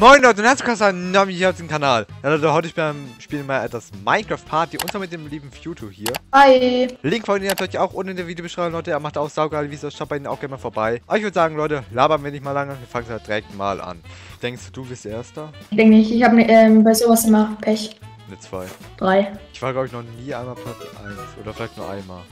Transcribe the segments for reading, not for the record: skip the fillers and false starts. Moin Leute und herzlich willkommen hier auf dem Kanal. Ja Leute, heute spielen wir mal das Minecraft Party und zwar mit dem lieben Fewto hier. Hi! Link von ihr natürlich auch unten in der Videobeschreibung, Leute. Er macht auch saugeile Videos, schaut bei Ihnen auch gerne mal vorbei. Aber ich würde sagen, Leute, labern wir nicht mal lange, wir fangen halt direkt mal an. Denkst du, bist Erster? Ich denke nicht, ich habe bei sowas immer Pech. Eine 2. 3. Ich war glaube ich noch nie einmal Platz 1 oder vielleicht nur einmal.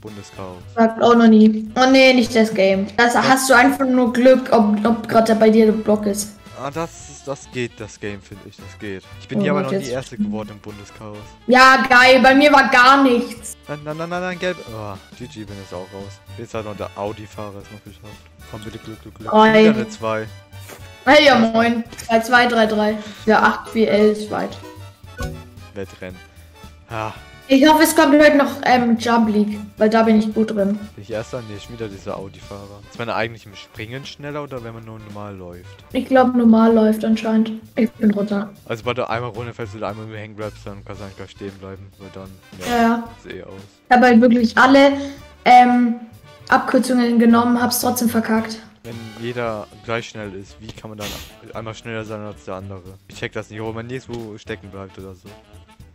Bundeschaos. Sagt auch noch nie. Oh nee, nicht das Game. Das hast du einfach nur Glück, ob gerade bei dir der Block ist. Ah, das geht, das Game, finde ich, das geht. Ich bin hier aber noch die Erste geworden im Bundeschaos. Ja, geil, bei mir war gar nichts. Nein, gelb. Oh, GG bin jetzt auch raus. Jetzt hat noch der Audi-Fahrer es noch geschafft. Komm, bitte Glück. Wieder eine 2. Hey, ja moin. 2, 3, 3. Ja, 8, 4, 11, weit. Wettrennen. Ah. Ich hoffe, es kommt heute noch Jump League, weil da bin ich gut drin. Ich erster? Nee, schon wieder dieser Audi-Fahrer. Ist man eigentlich im Springen schneller oder wenn man nur normal läuft? Ich glaube, normal läuft anscheinend. Ich bin runter. Also bei der einmal Runde fällst du da einmal mit dem Hanggrabs, dann kannst du eigentlich gleich stehen bleiben, weil dann ja. Sieht eh aus. Ich habe halt wirklich alle Abkürzungen genommen, hab's trotzdem verkackt. Wenn jeder gleich schnell ist, wie kann man dann einmal schneller sein als der andere? Ich check das nicht, ob man nirgendwo stecken bleibt oder so.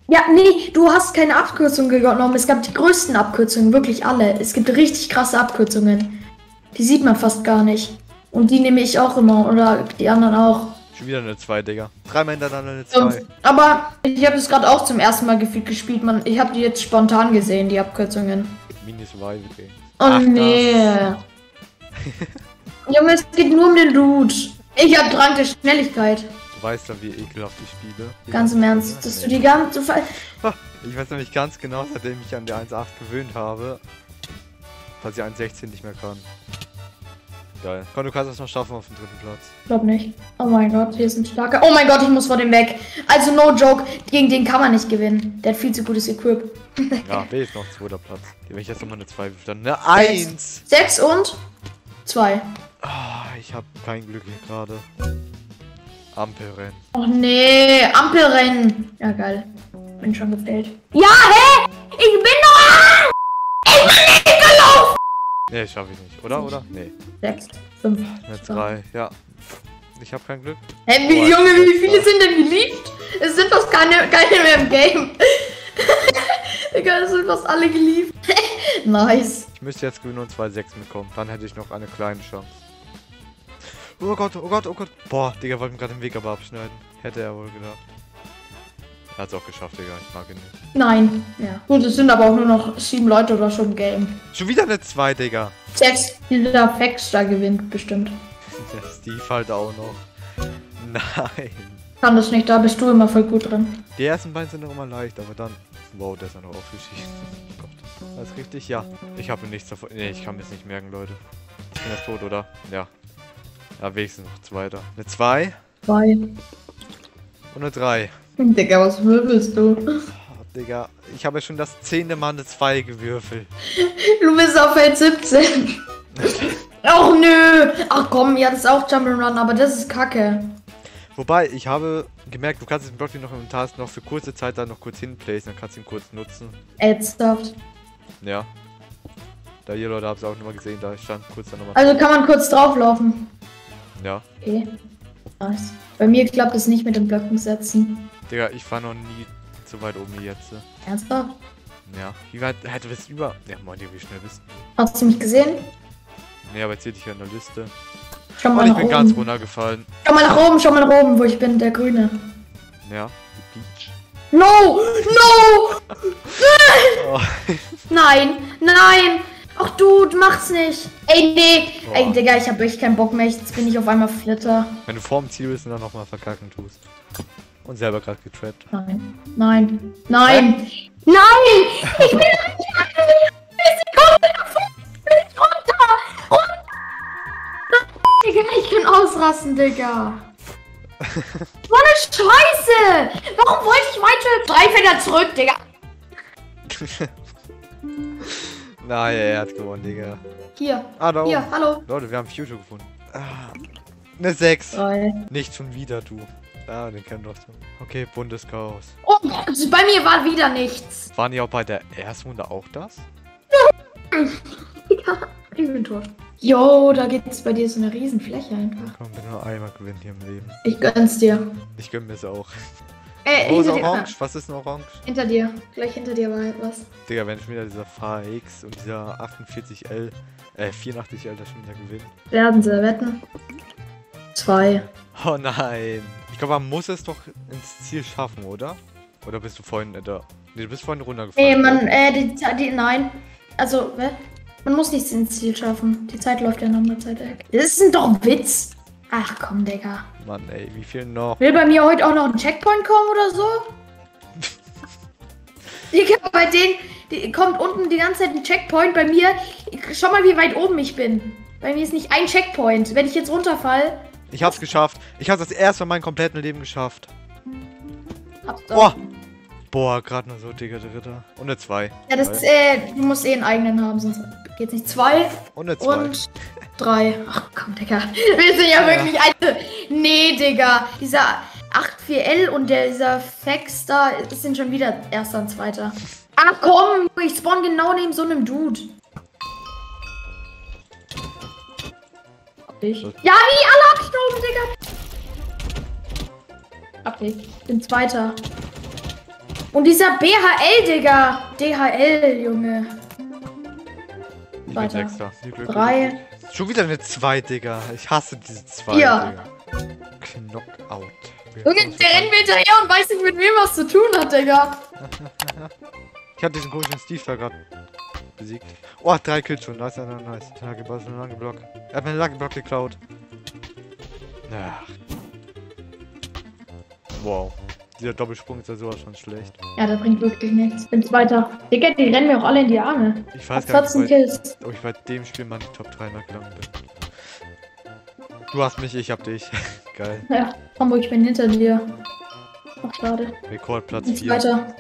Ja, nee, du hast keine Abkürzung genommen. Es gab die größten Abkürzungen, wirklich alle. Es gibt richtig krasse Abkürzungen. Die sieht man fast gar nicht. Und die nehme ich auch immer, oder die anderen auch. Schon wieder eine 2, Digga. Dreimal hintereinander eine 2. Aber ich habe das gerade auch zum ersten Mal gespielt, man. Ich habe die jetzt spontan gesehen, die Abkürzungen. Mini-Survival Games. Oh ach, nee. Junge, es geht nur um den Loot. Ich hab Drang der Schnelligkeit. Du weißt ja, wie ekelhaft ich spiele. Ganz im Ernst, dass du die ganze Fall. Ich weiß nämlich ganz genau, seitdem ich mich an die 1.8 gewöhnt habe, dass ich 1.16 nicht mehr kann. Geil. Komm, du kannst das noch schaffen auf dem 3. Platz. Ich glaub nicht. Oh mein Gott, hier ist ein starker. Oh mein Gott, ich muss vor dem weg. Also no joke, gegen den kann man nicht gewinnen. Der hat viel zu gutes Equip. Ja, bin ich noch 2. Platz. Wenn ich jetzt nochmal eine 2 dann eine 1. 6 und 2. Oh, ich habe kein Glück hier gerade. Ampelrennen. Oh nee, Ampelrennen. Ja geil. Bin schon gefällt. Ja, hä? Ich bin noch. Ich bin nicht gelaufen. Nee, schaffe ich nicht. Oder? Nee. 6, 5, 3, ja. Ich hab kein Glück. Hä, hey, oh, Junge, wie viele sind denn geliebt? Es sind fast keine mehr im Game. Digga, es sind fast alle geliebt. Nice. Ich müsste jetzt gewinnen und 2.6 bekommen. Dann hätte ich noch eine kleine Chance. Oh Gott, oh Gott, oh Gott. Boah, Digga, wollte mir gerade den Weg aber abschneiden. Hätte er wohl gedacht. Er hat's auch geschafft, Digga. Ich mag ihn nicht. Nein. Ja. Gut, es sind aber auch nur noch 7 Leute oder schon im Game. Schon wieder eine 2, Digga. 6. Dieser Faxter gewinnt bestimmt. Der Steve halt auch noch. Nein. Kann das nicht, da bist du immer voll gut drin. Die ersten beiden sind noch immer leicht, aber dann... Wow, der ist ja noch aufgeschichtet. Oh Gott. Das ist richtig, ja. Ich habe nichts davon... Nee, ich kann mir das nicht merken, Leute. Ich bin jetzt tot, oder? Ja. Ja, wenigstens noch 2 da. Eine 2. 2. Und eine 3. Digga, was würfelst du? Oh, Digga, ich habe ja schon das 10. Mal eine 2 gewürfelt. Du bist auf Feld 17. Ach nö. Ach komm, ja, das ist auch Jump'n'Run, aber das ist kacke. Wobei, ich habe gemerkt, du kannst den Block noch im Task noch für kurze Zeit da noch kurz hinplacen, dann kannst du ihn kurz nutzen. Ernsthaft? Ja. Da hier, Leute, hab's auch nochmal gesehen, da stand kurz da nochmal. Also kann man kurz drauflaufen. Ja. Okay. Nice. Bei mir klappt es nicht mit dem Blöcken setzen. Digga, ich war noch nie so weit oben wie jetzt. Ernsthaft? Ja. Wie weit hätte es über. Ja, moin, wie schnell bist du? Hast du mich gesehen? Nee, aber jetzt sehe ich ja in der Liste. Schau mal nach oben. Ich bin ganz runtergefallen. Schau mal nach oben, wo ich bin, der Grüne. Ja, die Peach. No! Oh. Nein! Ach du mach's nicht. Ey, nee. Boah. Ey, Digga, ich hab wirklich keinen Bock mehr. Jetzt bin ich auf einmal Flitter. Wenn du vorm Ziel bist und dann nochmal verkacken tust. Und selber gerade getrappt. Nein. Nein! Ich bin runter! Digga, ich kann ausrasten, Digga. So eine Scheiße! Warum wollte ich weiter 3 Felder zurück, Digga? Naja, er hat gewonnen, Digga. Hier. Ah, da oben. Hier, hallo. Leute, wir haben Fewto gefunden. Ah, eine 6. Toll. Nicht schon wieder, du. Ah, den kennen wir doch so. Okay, buntes Chaos. Oh Gott, bei mir war wieder nichts. Waren die auch bei der ersten Runde auch das? Ja. Ich bin tot. Jo, da geht's bei dir so eine Riesenfläche einfach. Komm, wenn du nur einmal gewinnst hier im Leben. Ich gönn's dir. Ich gönn mir's auch. Ey, oh, ist orange. Was ist ein Orange? Hinter dir. Gleich hinter dir war etwas. Digga, wenn ich wieder dieser VHX und dieser 48L, 84L das schon wieder gewinnt. Werden sie wetten? 2. Oh nein. Ich glaube, man muss es doch ins Ziel schaffen, oder? Oder bist du vorhin da? Nee, du bist vorhin runtergefallen. Nee, man, nein. Also, man muss nichts ins Ziel schaffen. Die Zeit läuft ja noch mit Zeit weg. Das ist doch ein Witz. Ach komm, Digga. Mann, ey, wie viel noch? Will bei mir heute auch noch ein Checkpoint kommen oder so? Digga, bei denen kommt unten die ganze Zeit ein Checkpoint. Bei mir, schau mal, wie weit oben ich bin. Bei mir ist nicht ein Checkpoint. Wenn ich jetzt runterfall. Ich hab's geschafft. Ich hab's das erste Mal in meinem kompletten Leben geschafft. Hab's doch. Oh. Boah, gerade nur so, Digga, der Ritter. Und eine 2. Ja, das ist, du musst eh einen eigenen haben, sonst geht's nicht. 2. Und eine 2. Und 3. Ach komm, Digga. Wir sind ja wirklich alte. Nee, Digga. Dieser 84L und dieser Fex da sind schon wieder erster und zweiter. Ach komm, ich spawn genau neben so einem Dude. Dich. Ja, wie? Alle abgestorben, Digga. Hab dich. Bin zweiter. Und dieser BHL, Digga. DHL, Junge. Weiter. 3. Schon wieder eine 2, Digga. Ich hasse diese 2, ja. Digga. Knockout. Junge, der rennt mir hinterher und weiß nicht, mit wem was zu tun hat, Digga. Ich hab diesen komischen Steve da gerade besiegt. Oh, 3 Kills schon. Nice, nice, nice. Lageblock, Lageblock. Er hat meinen Lageblock geklaut. Ach. Wow. Dieser Doppelsprung ist ja sowas schon schlecht. Ja, das bringt wirklich nichts. Bin zweiter. Digga, die rennen mir auch alle in die Arme. Ich weiß gar nicht, ob ich bei dem Spiel mal in die Top 3 lang bin. Du hast mich, ich hab dich. Geil. Ja, Hamburg, ich bin hinter dir. Ach, schade. Rekordplatz 4. Weiter.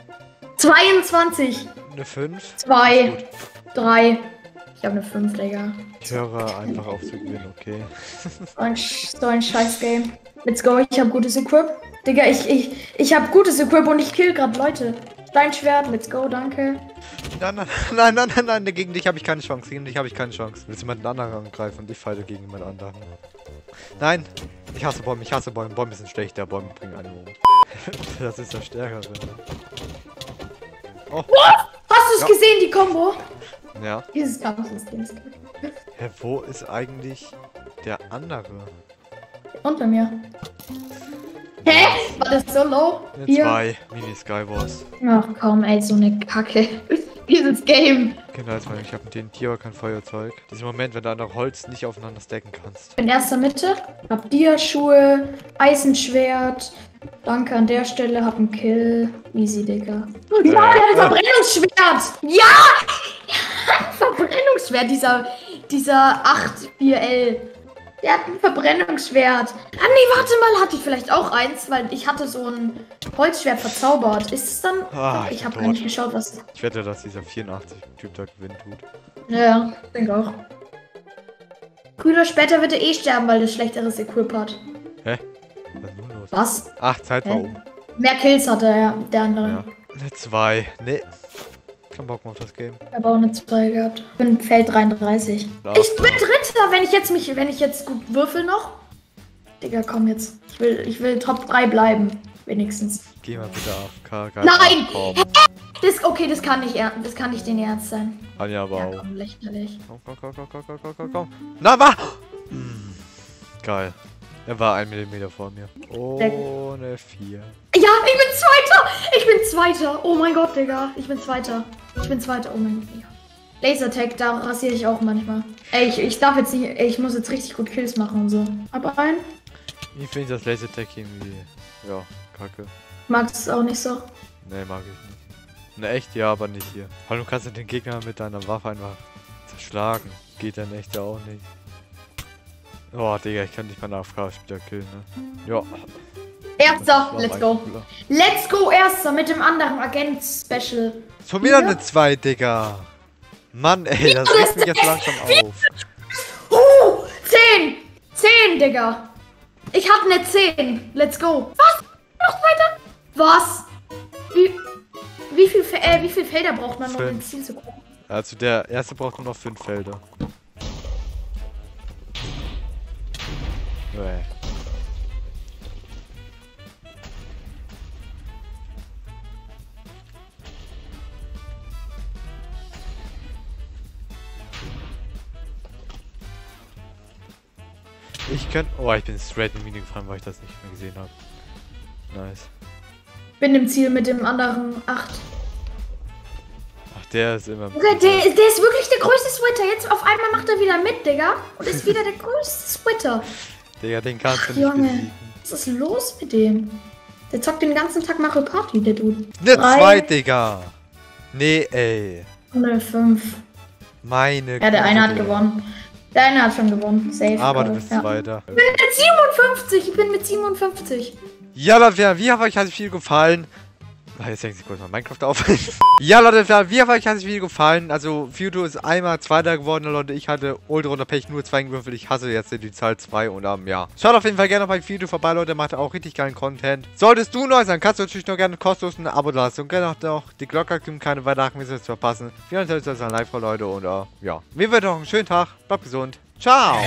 22. Eine 5. 2. 3. Ich hab eine 5, Digga. Ich höre einfach auf zu gewinnen, okay. Und so ein scheiß Game. Let's go, ich hab gutes Equip. Digga, ich hab gutes Equip und ich kill grad Leute. Steinschwert, let's go, danke. Nein, nein, nein, nein, nein, nein, gegen dich habe ich keine Chance, gegen dich habe ich keine Chance. Willst du jemanden anderen angreifen und ich falle gegen jemand anderen. Nein, ich hasse Bäume, Bäume sind schlechter, Bäume bringen einen um. Das ist das Stärkere. Oh. What? Hast du's gesehen, die Combo? Ja. Dieses Chaos ist ganz geil. Hä, wo ist eigentlich der andere? Unter mir. Hä? War das so low? 2 Mini-Skywars. Ach komm, ey, so eine Kacke. Dieses Game. Genau, jetzt mal, ich hab mit denen Tier kein Feuerzeug. Diesen Moment, wenn du einfach Holz nicht aufeinander stacken kannst. Ich bin erster Mitte, hab Dierschuhe, Eisenschwert. Danke an der Stelle, hab einen Kill. Easy, Digga. Ja, der hat ein Verbrennungsschwert! Ja! Verbrennungsschwert, dieser 84L. Der hat ein Verbrennungsschwert. Ah nee, warte mal, hatte ich vielleicht auch eins, weil ich hatte so ein Holzschwert verzaubert. Ist es dann? Ah, ich hab gar nicht geschaut, was... Ich wette, dass dieser 84-Typ da Gewinn tut. Ja, denke auch. Früher oder später wird er eh sterben, weil er schlechteres Equip hat. Hä? Was ist nun los? Was? Ach, Zeit war um. Mehr Kills hatte er, der andere. Ja. Eine 2. Nee. Kein Bock mehr auf das Game. Ich habe auch eine 2 gehabt. Ich bin Feld 33. Lauf, ich bin Dritter, wenn ich jetzt gut würfel noch. Digga, komm jetzt. Ich will Top 3 bleiben. Wenigstens. Geh mal bitte AFK. Nein! Okay, das kann nicht den Ernst sein. Anja, aber auch. Komm, lächerlich. Komm. Na, wa? Geil. Er war 1 mm vor mir. Ohne 4. Ja, ich bin Zweiter! Ich bin Zweiter! Oh mein Gott, Digga. Ich bin Zweiter. Ich bin Zweiter. Oh mein Gott. Lasertag, da rasiere ich auch manchmal. Ey, ich darf jetzt nicht... Ey, ich muss jetzt richtig gut Kills machen und so. Ab ein. Ich finde das Lasertag irgendwie... Ja, kacke. Magst du es auch nicht so? Nee, mag ich nicht. Na echt, ja, aber nicht hier. Weil du kannst den Gegner mit deiner Waffe einfach zerschlagen. Geht dann echt ja auch nicht. Oh, Digga, ich kann nicht mal AFK-Spieler killen, ne? Ja. Erster, let's go. Cooler. Let's go, Erster, mit dem anderen Agent-Special. Schon wieder eine 2, Digga. Mann, ey, das regt mich jetzt langsam auf. 10! 10, Digga. Ich hab eine 10. Let's go. Was? Noch weiter? Was? Wie viel Felder braucht man noch, um ins Ziel zu kommen? Also der Erste braucht nur noch 5 Felder. Bäh. Ich kann... Oh, ich bin straight in die Mine gefahren, weil ich das nicht mehr gesehen habe. Nice. Bin im Ziel mit dem anderen 8. Ach, der ist immer... Der ist wirklich der größte Sweater. Jetzt auf einmal macht er wieder mit, Digga. Und ist wieder der größte Sweater. Digga, den kannst du nicht besiegen. Was ist los mit dem? Der zockt den ganzen Tag Mario Party, der Dude. Ne 2, Digga. Nee, ey. 105. Meine Güte. Ja, der eine hat gewonnen. Der eine hat schon gewonnen. Safe. Aber du bist Zweiter. Ich bin mit 57. Ja, Leute, wie hoffe ich, hat das Video gefallen. Jetzt hängt sich kurz mal Minecraft auf. Ja, Leute, wie hoffe ich, hat das Video gefallen. Also, Fewto ist einmal Zweiter geworden, Leute. Ich hatte ultra unter Pech nur 2 gewürfelt. Ich hasse jetzt die Zahl 2 und ja. Schaut auf jeden Fall gerne bei Fewto vorbei, Leute. Macht auch richtig geilen Content. Solltest du neu sein, kannst du natürlich noch gerne kostenlos ein Abo lassen. Und gerne auch noch die Glocke aktivieren, keine weiteren Videos zu verpassen. Vielen Dank, dass ihr ein Like, Leute. Und ja. Mir wird noch einen schönen Tag. Bleibt gesund. Ciao.